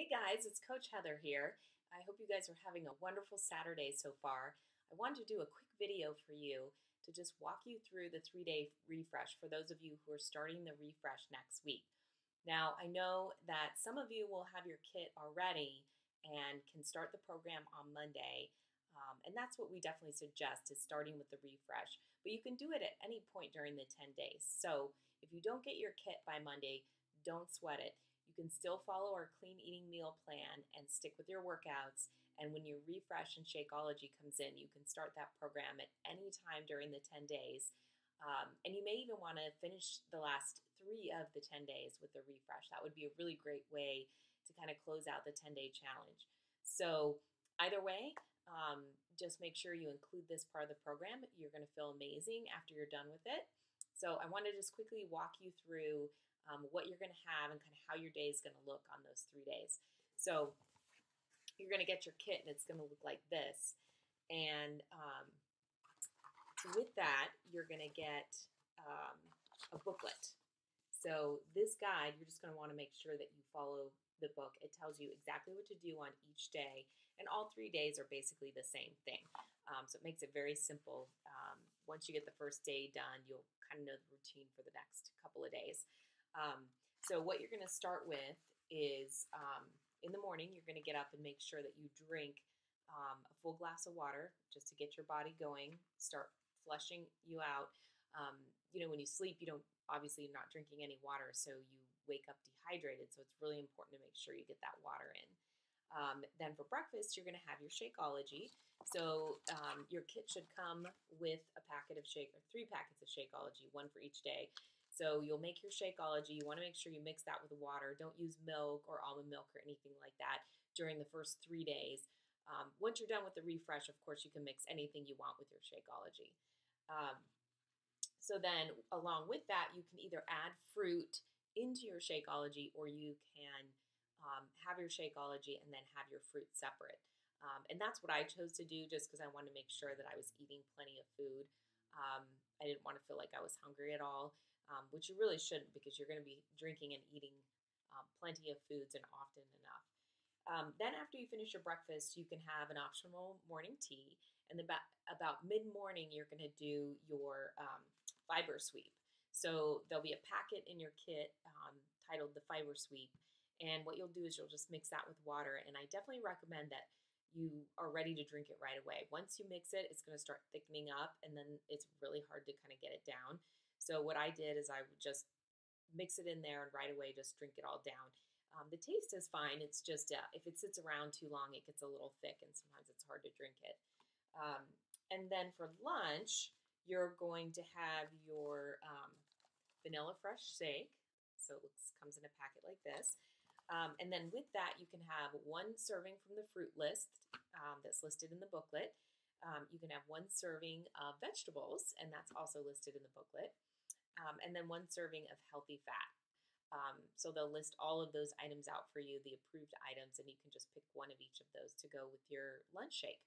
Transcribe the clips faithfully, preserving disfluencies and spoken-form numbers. Hey guys, it's Coach Heather here. I hope you guys are having a wonderful Saturday so far. I wanted to do a quick video for you to just walk you through the three-day refresh for those of you who are starting the refresh next week. Now, I know that some of you will have your kit already and can start the program on Monday, um, and that's what we definitely suggest is starting with the refresh. But you can do it at any point during the ten days. So if you don't get your kit by Monday, don't sweat it. You can still follow our clean eating meal plan and stick with your workouts. And when your refresh and Shakeology comes in, you can start that program at any time during the ten days. Um, and you may even want to finish the last three of the ten days with the refresh. That would be a really great way to kind of close out the ten-day challenge. So either way, um, just make sure you include this part of the program. You're going to feel amazing after you're done with it. So I want to just quickly walk you through Um, what you're going to have and kind of how your day is going to look on those three days. So you're going to get your kit and it's going to look like this. And um, with that, you're going to get um, a booklet. So this guide, you're just going to want to make sure that you follow the book. It tells you exactly what to do on each day. And all three days are basically the same thing. Um, so it makes it very simple. Um, once you get the first day done, you'll kind of know the routine for the next couple of days. Um, so what you're going to start with is um, in the morning, you're going to get up and make sure that you drink um, a full glass of water just to get your body going, start flushing you out. Um, you know, when you sleep, you don't, obviously you're not drinking any water, so you wake up dehydrated. So it's really important to make sure you get that water in. Um, then for breakfast, you're going to have your Shakeology. So um, your kit should come with a packet of shake or three packets of Shakeology, one for each day. So you'll make your Shakeology. You want to make sure you mix that with water. Don't use milk or almond milk or anything like that during the first three days. Um, once you're done with the refresh, of course, you can mix anything you want with your Shakeology. Um, so then along with that, you can either add fruit into your Shakeology or you can um, have your Shakeology and then have your fruit separate. Um, and that's what I chose to do just because I wanted to make sure that I was eating plenty of food. Um, I didn't want to feel like I was hungry at all. Um, which you really shouldn't because you're going to be drinking and eating um, plenty of foods and often enough. Um, then after you finish your breakfast, you can have an optional morning tea. And about, about mid-morning, you're going to do your um, fiber sweep. So there'll be a packet in your kit um, titled the fiber sweep. And what you'll do is you'll just mix that with water. And I definitely recommend that you are ready to drink it right away. Once you mix it, it's going to start thickening up. And then it's really hard to kind of get it down. So what I did is I would just mix it in there and right away just drink it all down. Um, the taste is fine. It's just uh, if it sits around too long, it gets a little thick and sometimes it's hard to drink it. Um, and then for lunch, you're going to have your um, vanilla fresh shake. So it looks, comes in a packet like this. Um, and then with that, you can have one serving from the fruit list um, that's listed in the booklet. Um, you can have one serving of vegetables, and that's also listed in the booklet. Um, and then one serving of healthy fat. Um, so they'll list all of those items out for you, the approved items, and you can just pick one of each of those to go with your lunch shake.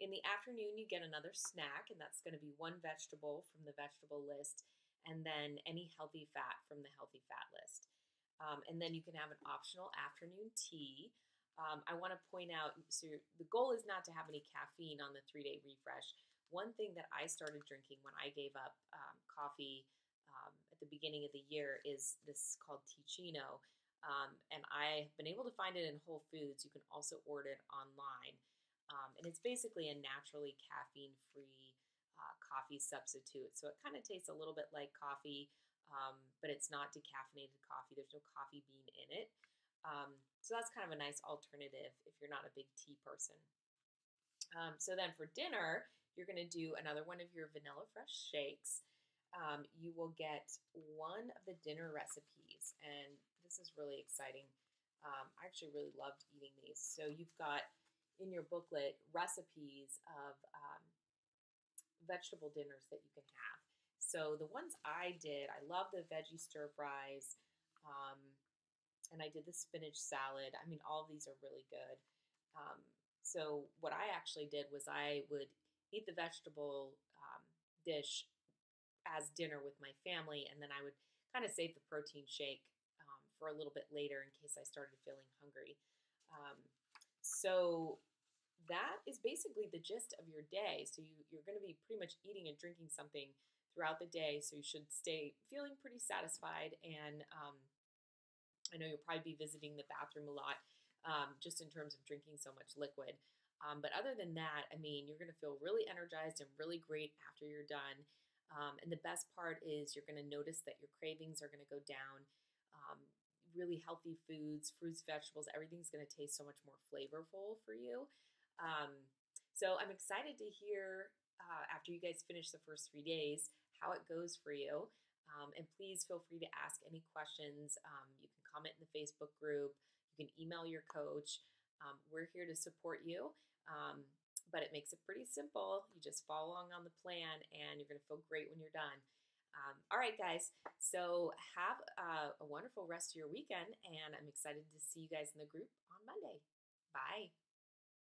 In the afternoon, you get another snack, and that's going to be one vegetable from the vegetable list, and then any healthy fat from the healthy fat list. Um, and then you can have an optional afternoon tea. Um, I want to point out, so the goal is not to have any caffeine on the three-day refresh. One thing that I started drinking when I gave up um, coffee um, at the beginning of the year is this called Ticino, um, and I've been able to find it in Whole Foods. You can also order it online, um, and it's basically a naturally caffeine-free uh, coffee substitute. So it kind of tastes a little bit like coffee, um, but it's not decaffeinated coffee. There's no coffee bean in it. Um, so that's kind of a nice alternative if you're not a big tea person. Um, so then for dinner, you're going to do another one of your vanilla fresh shakes. Um, you will get one of the dinner recipes, and this is really exciting. Um, I actually really loved eating these. So you've got in your booklet recipes of um, vegetable dinners that you can have. So the ones I did, I love the veggie stir fries. Um, And I did the spinach salad. I mean, all of these are really good. Um, so what I actually did was I would eat the vegetable um, dish as dinner with my family, and then I would kind of save the protein shake um, for a little bit later in case I started feeling hungry. Um, so that is basically the gist of your day. So you, you're going to be pretty much eating and drinking something throughout the day. So you should stay feeling pretty satisfied. And um, I know you'll probably be visiting the bathroom a lot um, just in terms of drinking so much liquid. Um, but other than that, I mean, you're going to feel really energized and really great after you're done. Um, and the best part is you're going to notice that your cravings are going to go down. Um, really healthy foods, fruits, vegetables, everything's going to taste so much more flavorful for you. Um, so I'm excited to hear uh, after you guys finish the first three days how it goes for you. Um, and please feel free to ask any questions. Um, you can comment in the Facebook group. You can email your coach. Um, we're here to support you, um, but it makes it pretty simple. You just follow along on the plan, and you're going to feel great when you're done. Um, all right, guys, so have uh, a wonderful rest of your weekend, and I'm excited to see you guys in the group on Monday. Bye.